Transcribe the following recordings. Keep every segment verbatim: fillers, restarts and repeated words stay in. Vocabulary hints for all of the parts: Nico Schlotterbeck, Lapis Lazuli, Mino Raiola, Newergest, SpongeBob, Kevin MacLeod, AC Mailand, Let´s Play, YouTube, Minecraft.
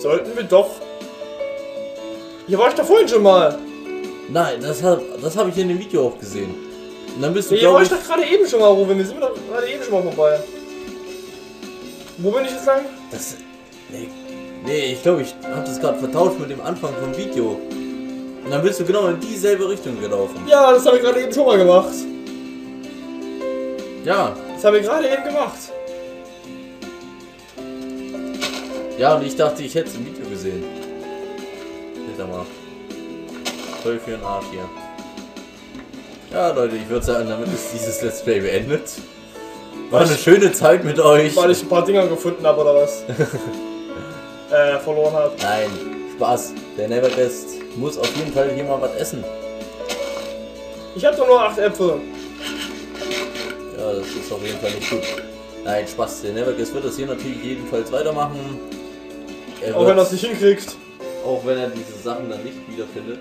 Sollten wir doch... Hier war ich doch vorhin schon mal. Nein, das habe das hab ich in dem Video auch gesehen. Und dann bist du, ja, hier war ich doch gerade eben schon mal, Ruben. Wir sind doch gerade eben schon mal vorbei. Wo bin ich jetzt lang? Das... Nee, nee ich glaube, ich habe das gerade vertauscht mit dem Anfang vom Video. Und dann bist du genau in dieselbe Richtung gelaufen. Ja, das habe ich gerade eben schon mal gemacht. Ja. Das habe ich gerade eben gemacht. Ja, und ich dachte, ich hätte es im Video gesehen. Hinter mal. Voll für den Arsch hier. Ja, Leute, ich würde sagen, damit ist dieses Let's Play beendet. War eine schöne Zeit mit euch. Weil ich ein paar Dinger gefunden habe, oder was? äh, verloren habe. Nein, Spaß. Der Newergest muss auf jeden Fall hier mal was essen. Ich habe doch nur acht Äpfel. Ja, das ist auf jeden Fall nicht gut. Nein, Spaß. Der Newergest wird das hier natürlich jedenfalls weitermachen. Er auch wenn er es nicht hinkriegt. Auch wenn er diese Sachen dann nicht wiederfindet.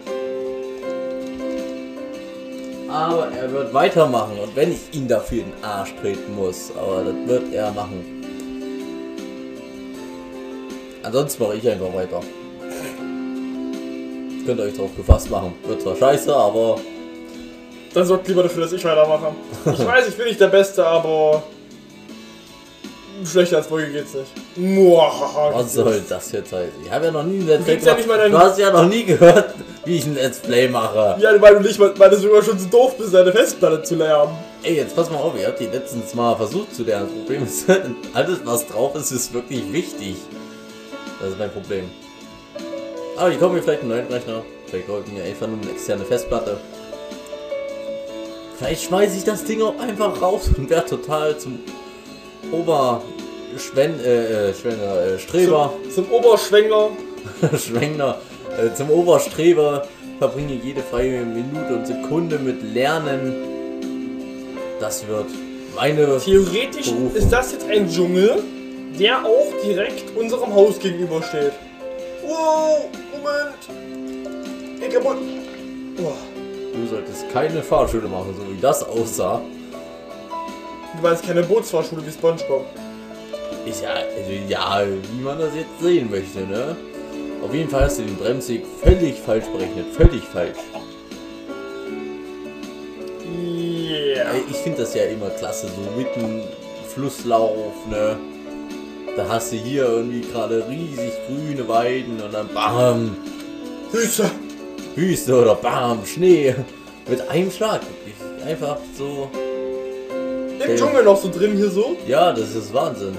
Aber er wird weitermachen und wenn ich ihn dafür in den Arsch treten muss, aber das wird er machen. Ansonsten mache ich einfach weiter. Könnt ihr euch drauf gefasst machen. Wird zwar scheiße, aber... Dann sorgt lieber dafür, dass ich weitermache. Ich weiß, ich bin nicht der Beste, aber... Schlechter als Folge geht's nicht. Muahaha, was soll das jetzt heißen? Ich habe ja noch nie ein Let's Play gemacht. Ja, du hast ja noch nie gehört, wie ich ein Let's Play mache. Ja, weil du nicht, weil du immer schon so doof bist, deine Festplatte zu lernen. Ey, jetzt pass mal auf, ich habe die letztens mal versucht zu lernen. Das Problem ist, alles was drauf ist, ist wirklich wichtig. Das ist mein Problem. Aber ich kaufe mir vielleicht einen neuen Rechner. Vielleicht kaufe ich mir einfach nur eine externe Festplatte. Vielleicht schmeiße ich das Ding auch einfach raus und wäre total zum... Ober Schwen äh, Schwender, äh, Streber. Zum, zum Oberschwengler. Schwengler. Äh, zum Oberstreber verbringe jede freie Minute und Sekunde mit Lernen. Das wird meine. Theoretisch Berufung. Ist das jetzt ein Dschungel, der auch direkt unserem Haus gegenübersteht. Wow, Moment. Ich kaputt. Oh. Du solltest keine Fahrschule machen, so wie das aussah. Du weißt, keine Bootsfahrschule wie SpongeBob. Ist ja, also ja, wie man das jetzt sehen möchte, ne? Auf jeden Fall hast du den Bremsweg völlig falsch berechnet. Völlig falsch. Yeah. Ich finde das ja immer klasse, so mitten Flusslauf, ne? Da hast du hier irgendwie gerade riesig grüne Weiden und dann bam! Wüste! Wüste oder bam! Schnee! Mit einem Schlag wirklich. Einfach so... Im Dschungel noch so drin hier so? Ja, das ist Wahnsinn.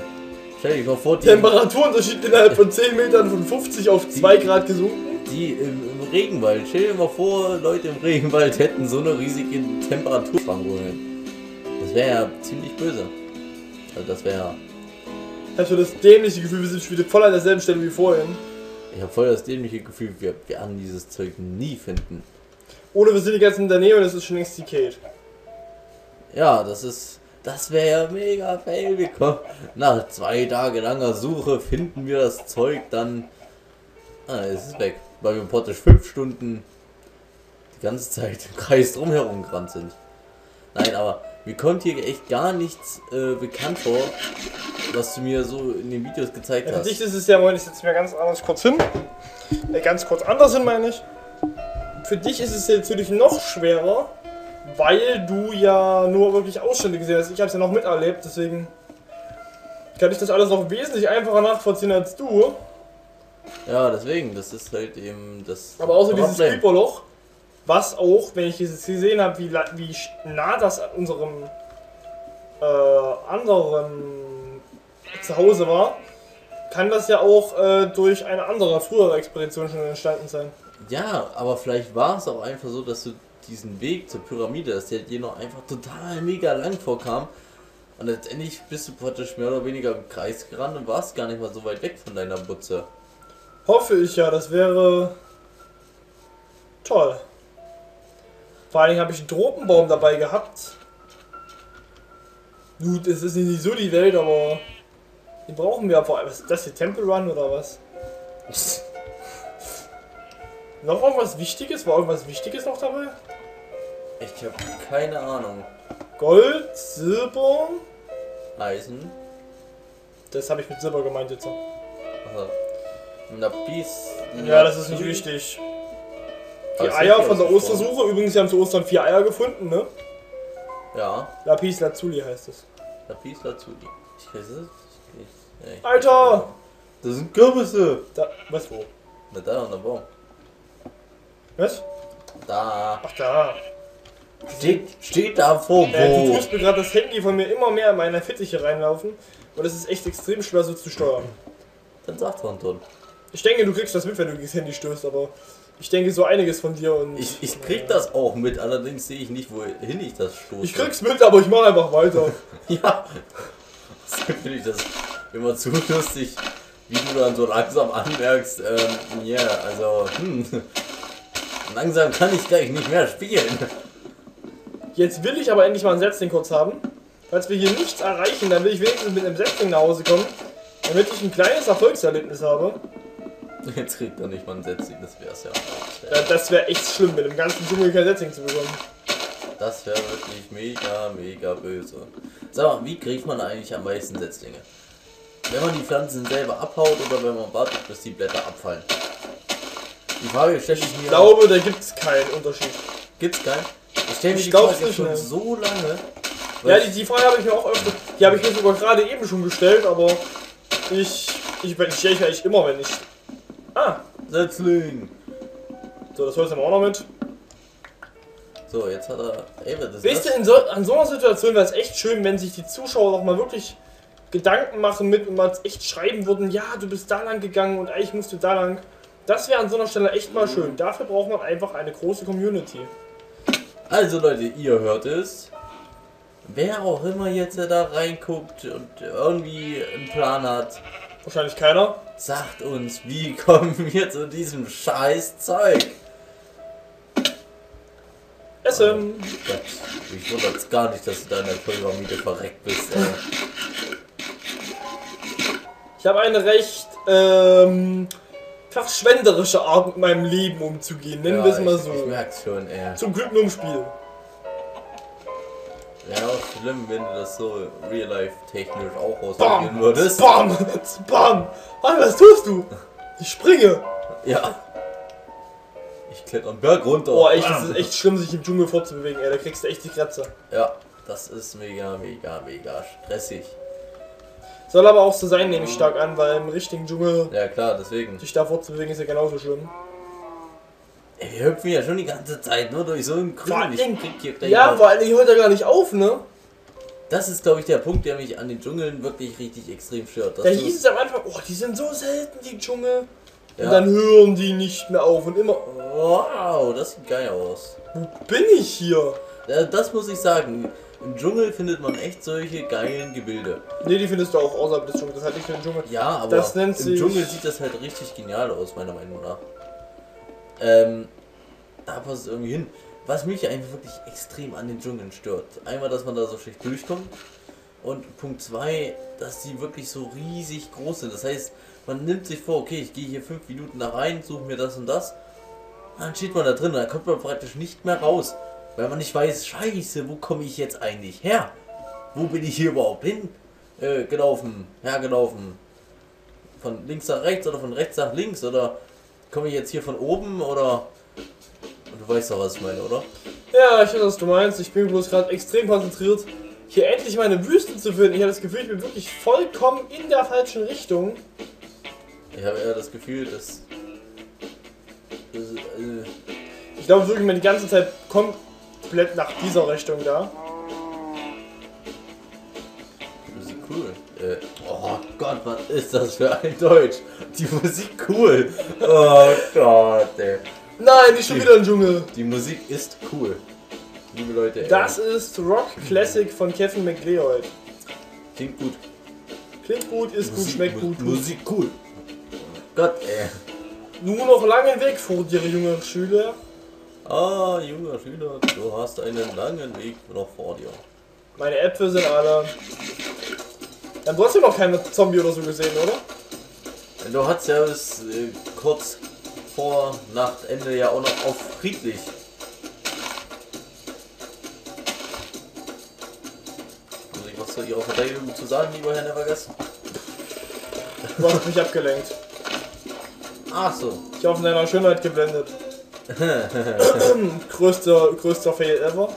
Stell dich mal vor, die... Temperaturunterschied innerhalb von zehn Metern von fünfzig auf zwei Grad gesunken. Die im, im Regenwald. Stell dir mal vor, Leute im Regenwald hätten so eine riesige Temperaturschwankungen. Das wäre ja ziemlich böse. Also das wäre ja... Hast du das dämliche Gefühl, wir sind wieder voll an derselben Stelle wie vorhin? Ich habe voll das dämliche Gefühl, wir werden dieses Zeug nie finden. Oder wir sind jetzt in der Nähe und es ist schon längst decayed. Ja, das ist... Das wäre ja mega fail gekommen. Nach zwei Tage langer Suche finden wir das Zeug dann. Ah, es ist weg. Weil wir praktisch fünf Stunden die ganze Zeit im Kreis drumherum gerannt sind. Nein, aber mir kommt hier echt gar nichts äh, bekannt vor, was du mir so in den Videos gezeigt hast. Ja, für dich ist es ja wohl, ich setze mir ganz anders kurz hin. Äh, ganz kurz anders hin, meine ich. Für dich ist es ja natürlich noch schwerer. Weil du ja nur wirklich Ausstände gesehen hast. Ich habe es ja noch miterlebt, deswegen kann ich das alles noch wesentlich einfacher nachvollziehen als du. Ja, deswegen, das ist halt eben das. Aber außer dieses Creeperloch, was auch, wenn ich dieses gesehen habe, wie, wie nah das an unserem äh, anderen Zuhause war, kann das ja auch äh, durch eine andere frühere Expedition schon entstanden sein. Ja, aber vielleicht war es auch einfach so, dass du diesen Weg zur Pyramide, dass der dir noch einfach total mega lang vorkam und letztendlich bist du praktisch mehr oder weniger im Kreis gerannt und warst gar nicht mal so weit weg von deiner Butze. Hoffe ich ja, das wäre toll. Vor allem habe ich einen Tropenbaum dabei gehabt. Gut, es ist nicht so die Welt, aber die brauchen wir vor allem. Was ist das hier, Temple Run oder was? Noch irgendwas Wichtiges? War irgendwas Wichtiges noch dabei? Ich habe keine Ahnung. Gold, Silber, Eisen. Das habe ich mit Silber gemeint jetzt. Aha. Na, Peace. Ja, das ist nicht wichtig. Die das Eier von der Ostersuche. Übrigens, wir haben zu Ostern vier Eier gefunden, ne? Ja. Lapis Lazuli heißt es. Lapis Lazuli. Ich weiß es nicht. Alter! Das sind Kürbisse! Da, was? Wo? Na da, an der Baum. Was? Da. Ach da. Steht, steht da vor. Äh, du tust mir gerade das Handy von mir immer mehr in meine Fittiche reinlaufen. Und es ist echt extrem schwer so zu steuern. Dann sagt man dann. Ich denke, du kriegst das mit, wenn du gegen das Handy stößt, aber ich denke so einiges von dir und... Ich, ich krieg das auch mit, allerdings sehe ich nicht, wohin ich das stoße. Ich krieg's mit, aber ich mache einfach weiter. Ja. Deswegen finde ich das immer zu lustig, wie du dann so langsam anmerkst, ähm, ja, yeah, also, hm, langsam kann ich gleich nicht mehr spielen. Jetzt will ich aber endlich mal ein Setzling kurz haben. Falls wir hier nichts erreichen, dann will ich wenigstens mit einem Setzling nach Hause kommen, damit ich ein kleines Erfolgserlebnis habe. Jetzt kriegt er nicht mal ein Setzling, das wär's ja. Ja, das wäre echt schlimm, mit dem ganzen Dschungel kein Setzling zu bekommen. Das wäre wirklich mega, mega böse. Sag mal, wie kriegt man eigentlich am meisten Setzlinge? Wenn man die Pflanzen selber abhaut oder wenn man wartet, bis die Blätter abfallen? Die Frage stelle ich mir... Ich glaube, da gibt's keinen Unterschied. Gibt's keinen? Ich stelle mir die Frage schon so lange... Ja, die, die Frage habe ich mir auch öfter... Die habe ich mir sogar gerade eben schon gestellt, aber... Ich... Ich, ich stelle ich eigentlich immer, wenn ich... Ah, Setzling. So, das holst du auch noch mit. So, jetzt hat er... Ey, das weißt du, in so, an so einer Situation wäre es echt schön, wenn sich die Zuschauer auch mal wirklich Gedanken machen mit und mal echt schreiben würden, ja, du bist da lang gegangen und eigentlich musst du da lang. Das wäre an so einer Stelle echt mal schön. Dafür braucht man einfach eine große Community. Also Leute, ihr hört es. Wer auch immer jetzt da reinguckt und irgendwie einen Plan hat. Wahrscheinlich keiner. Sagt uns, wie kommen wir zu diesem scheiß Zeug? Essen! Oh Gott, ich wundert's gar nicht, dass du da in der Pyramide verreckt bist, ey. Ich habe eine recht ähm, verschwenderische Art, mit meinem Leben umzugehen, nennen ja, wir es mal ich, so. Ich merk's schon, ey. Zum Glück nur im Spiel. Ja, auch schlimm, wenn du das so real-life-technisch auch ausprobieren würdest. Bam! Bam! Alter, was tust du? Ich springe! Ja. Ich kletter einen Berg runter. Oh, echt, das ist echt schlimm, sich im Dschungel fortzubewegen, ey. Da kriegst du echt die Kratzer. Ja, das ist mega, mega, mega stressig. Soll aber auch so sein, nehme ich stark an, weil im richtigen Dschungel... Ja, klar, deswegen. Sich da fortzubewegen ist ja genauso schlimm. Ey, wir hüpfen ja schon die ganze Zeit nur durch so einen grünen... Ja, vor allem, ich höre da gar nicht auf, ne? Das ist, glaube ich, der Punkt, der mich an den Dschungeln wirklich richtig extrem stört. Da hieß es am Anfang, oh, die sind so selten, die Dschungel. Ja. Und dann hören die nicht mehr auf und immer... Wow, das sieht geil aus. Wo bin ich hier? Das muss ich sagen. Im Dschungel findet man echt solche geilen Gebilde. Ne, die findest du auch außerhalb des Dschungels. Das hatte ich für den Dschungel. Ja, aber das nennt sich... im Dschungel sieht das halt richtig genial aus, meiner Meinung nach. Ähm, da passt es irgendwie hin. Was mich einfach wirklich extrem an den Dschungeln stört. Einmal, dass man da so schlecht durchkommt. Und Punkt zwei, dass die wirklich so riesig groß sind. Das heißt, man nimmt sich vor, okay, ich gehe hier fünf Minuten da rein, suche mir das und das. Dann steht man da drin, dann kommt man praktisch nicht mehr raus. Weil man nicht weiß, scheiße, wo komme ich jetzt eigentlich her? Wo bin ich hier überhaupt hin? Äh, gelaufen, hergelaufen. Von links nach rechts oder von rechts nach links oder... Komme ich jetzt hier von oben oder? Du weißt doch, was ich meine, oder? Ja, ich weiß, was du meinst. Ich bin bloß gerade extrem konzentriert, hier endlich meine Wüste zu finden. Ich habe das Gefühl, ich bin wirklich vollkommen in der falschen Richtung. Ich habe eher das Gefühl, dass... dass äh ich glaube wirklich, man die ganze Zeit komplett nach dieser Richtung da. Das ist cool. Oh Gott, was ist das für ein Deutsch? Die Musik cool. Oh Gott, ey. Nein, nicht schon wieder ein Dschungel. Die Musik ist cool. Liebe Leute, ey. Das ist Rock Classic von Kevin MacLeod. Klingt gut. Klingt gut, ist Musik, gut, schmeckt gut. Musik cool. Gott, ey. Nur noch langen Weg vor dir, junger Schüler. Ah, junger Schüler, du hast einen langen Weg noch vor dir. Meine Äpfel sind alle... Dann hast du noch keine Zombie oder so gesehen, oder? Du hast ja bis äh, kurz vor Nachtende ja auch noch auf friedlich. Muss ich was zu Ihrer Verteidigung zu sagen, lieber Herr Newergest? Du hast mich abgelenkt. Ach so. Ich habe von deiner Schönheit geblendet. größter, größter Fail ever.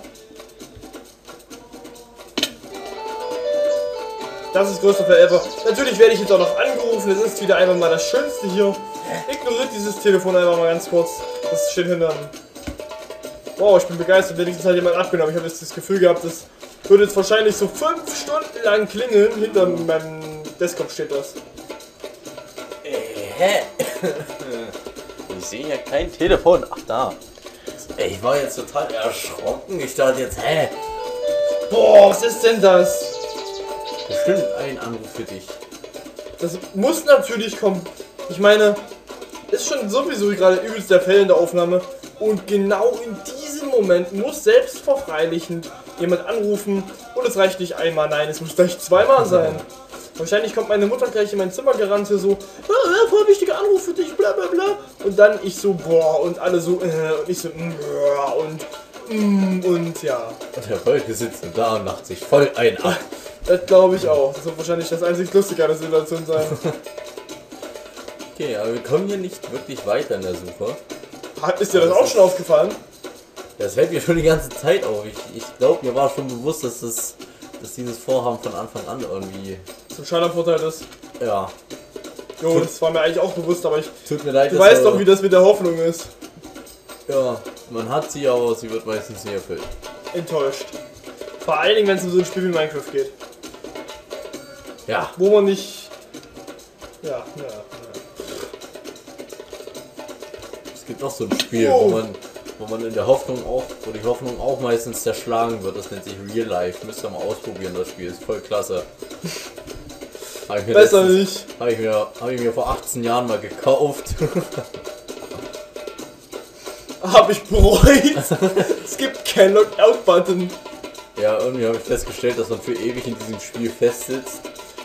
Das ist größter Fail ever. Natürlich werde ich jetzt auch noch angerufen. Es ist wieder einmal mal das Schönste hier. Ignoriert dieses Telefon einfach mal ganz kurz. Das steht hinter. Wow, ich bin begeistert. Wenigstens hat jemand abgenommen. Ich habe jetzt das Gefühl gehabt, das würde jetzt wahrscheinlich so fünf Stunden lang klingeln. Hinter meinem Desktop steht das. Hä? Ich sehe ja kein Telefon. Ach da. Ich war jetzt total erschrocken. Ich dachte jetzt, hä? Boah, was ist denn das? Bestimmt ein Anruf für dich. Das muss natürlich kommen. Ich meine, ist schon sowieso gerade übelst der Fail in der Aufnahme. Und genau in diesem Moment muss selbstverfreilichen jemand anrufen. Und es reicht nicht einmal, nein, es muss gleich zweimal sein. Wahrscheinlich kommt meine Mutter gleich in mein Zimmer gerannt, hier so, ah, voll wichtiger Anruf für dich, bla bla bla. Und dann ich so, boah, und alle so, äh, und ich so, mh, und, mh, und ja. Und der Wolke sitzt da und macht sich voll ein ab. Das glaube ich auch. Das wird wahrscheinlich das einzig Lustige an der Situation sein. Okay, aber wir kommen hier nicht wirklich weiter in der Suche. Hat, ist dir das, das auch schon aufgefallen? Das fällt mir schon die ganze Zeit auf. Ich, ich glaube, mir war schon bewusst, dass das, dass dieses Vorhaben von Anfang an irgendwie zum Schadenvorteil ist. Ja. Jo, das war mir eigentlich auch bewusst, aber ich... Tut mir leid, du weißt doch, wie das mit der Hoffnung ist. Ja, man hat sie, aber sie wird meistens nie erfüllt. Enttäuscht. Vor allen Dingen, wenn es um so ein Spiel wie Minecraft geht. Ja. Wo man nicht... Ja, ja, ja. Es gibt auch so ein Spiel, oh. wo man... Wo man in der Hoffnung auch, wo die Hoffnung auch meistens zerschlagen wird, das nennt sich Real Life. Müsst ihr mal ausprobieren, das Spiel ist voll klasse. Hab ich mir Besser letztens, nicht. Habe ich, hab ich mir vor achtzehn Jahren mal gekauft. Habe ich bereut. Es gibt keinen Lockout-Button. Ja, irgendwie habe ich festgestellt, dass man für ewig in diesem Spiel festsitzt.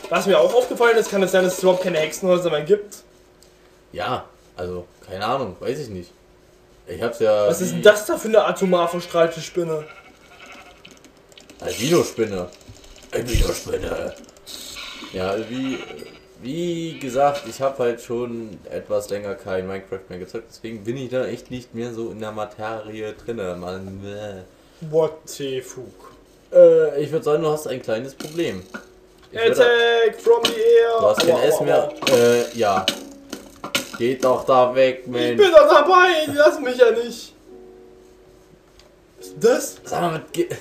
Was mir auch aufgefallen ist, kann es sein, dass es überhaupt keine Hexenhäuser mehr gibt? Ja, also keine Ahnung, weiß ich nicht. Ich hab's ja. Was ist denn das da für eine atomar verstrahlte Spinne? Albino-Spinne. Albino-Spinne. Ja, also wie, wie gesagt, ich habe halt schon etwas länger kein Minecraft mehr gezockt, deswegen bin ich da echt nicht mehr so in der Materie drinne. Man, äh. What the fuck? Äh, ich würde sagen, du hast ein kleines Problem. Ich Attack from the air! Du hast kein Essen mehr. Äh, ja. Geht doch da weg, Mensch. Ich bin doch dabei, lass mich ja nicht. Das? Sag mal, was geht?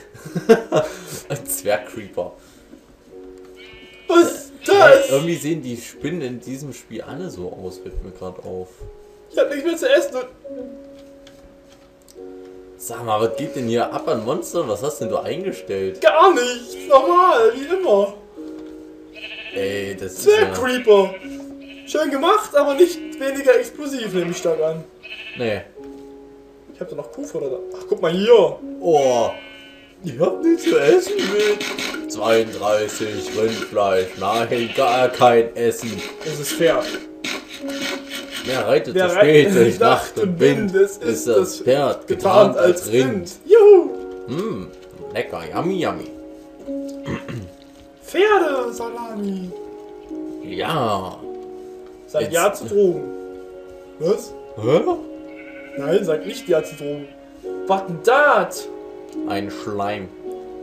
Ein Zwergcreeper. Was ist das? Ja, irgendwie sehen die Spinnen in diesem Spiel alle so aus, fällt mir gerade auf. Ich hab nichts mehr zu essen. Sag mal, was geht denn hier ab an Monstern? Was hast denn du eingestellt? Gar nichts, normal, wie immer. Ey, das ist Zwergcreeper. Schön gemacht, aber nicht weniger explosiv, nehme ich stark an. Nee. Ich hab da noch Kufe oder da. Ach, guck mal hier. Oh. Ich hab nichts zu essen mit. zweiunddreißig Rindfleisch. Nein, gar kein Essen. Es ist fair. Wer reitet zu spät durch Nacht und Wind, ist, ist das Pferd getarnt, getarnt als Rind. Rind. Juhu. Hm, lecker, yummy, yummy. Pferdesalami. Ja. Sag Jetzt. Ja zu Drogen. Was? Hä? Nein, sag nicht ja zu Drogen. Was denn das? Ein Schleim.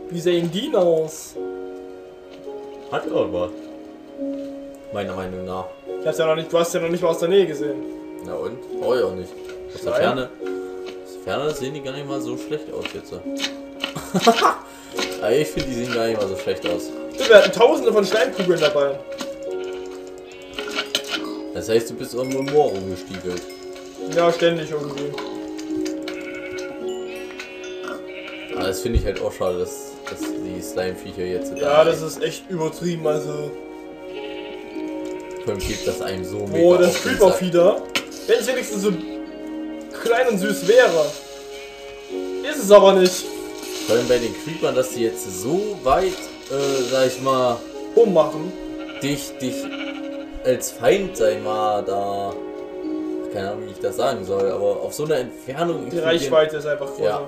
Wie sehen die aus? Hat aber. Meiner Meinung nach. Ich hab's ja noch nicht, du hast ja noch nicht mal aus der Nähe gesehen. Na und? Brauch ich auch nicht. Aus der Ferne. Aus der Ferne sehen die gar nicht mal so schlecht aus jetzt. Ich finde, die sehen gar nicht mal so schlecht aus. Wir hatten tausende von Schleimkugeln dabei. Das heißt, du bist irgendwo im Moor rumgestiefelt. Ja, ständig irgendwie. Aber das finde ich halt auch schade, dass, dass die Slime-Viecher jetzt da. Ja, das ist echt übertrieben, also. Vor allem gibt das einem so mega. Oh, das Creeper-Vieh da. Wenn es wenigstens so klein und süß wäre. Ist es aber nicht. Vor allem bei den Creepern, dass die jetzt so weit, äh, sag ich mal, ummachen. Dich, dich. Als Feind, sei mal, da. Keine Ahnung, wie ich das sagen soll, aber auf so einer Entfernung. Die Reichweite ist einfach größer. Ja.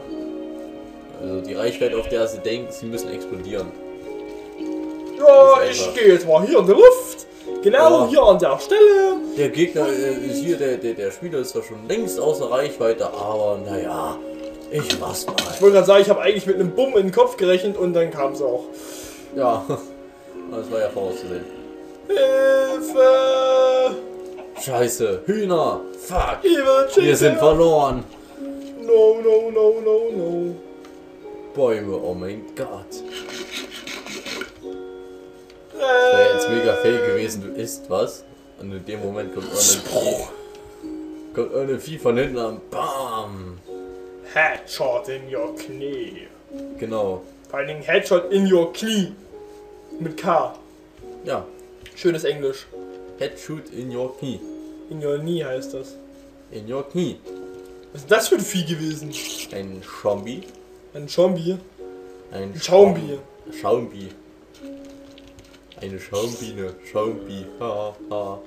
Also die Reichweite, auf der sie denken, sie müssen explodieren. Ja, ich gehe jetzt mal hier in die Luft. Genau, oh. Hier an der Stelle. Der Gegner äh, ist hier, der, der, der Spieler ist zwar schon längst außer Reichweite, aber naja, ich mach's mal. Ich wollte gerade sagen, ich habe eigentlich mit einem Bumm in den Kopf gerechnet und dann kam's auch. Ja, das war ja vorauszusehen. Hilfe! Scheiße, Hühner! Fuck! Wir sind verloren! No, no, no, no, no! Bäume, oh mein Gott! Das wäre jetzt mega fail gewesen, du isst was und in dem Moment kommt irgendein Vieh von hinten an. Bam! Headshot in your Knie! Genau. Vor allen Dingen Headshot in your Knie! Mit K. Ja. Schönes Englisch. Headshot in your Knie. In your Knie heißt das. In your Knie. Was ist das für ein Vieh gewesen? Ein Zombie. Ein Zombie. Ein Schaumbier. Schaumbier. Eine Schaumbiene. Schaumbier. Ha ha.